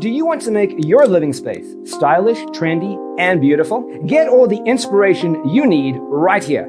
Do you want to make your living space stylish, trendy, and beautiful? Get all the inspiration you need right here.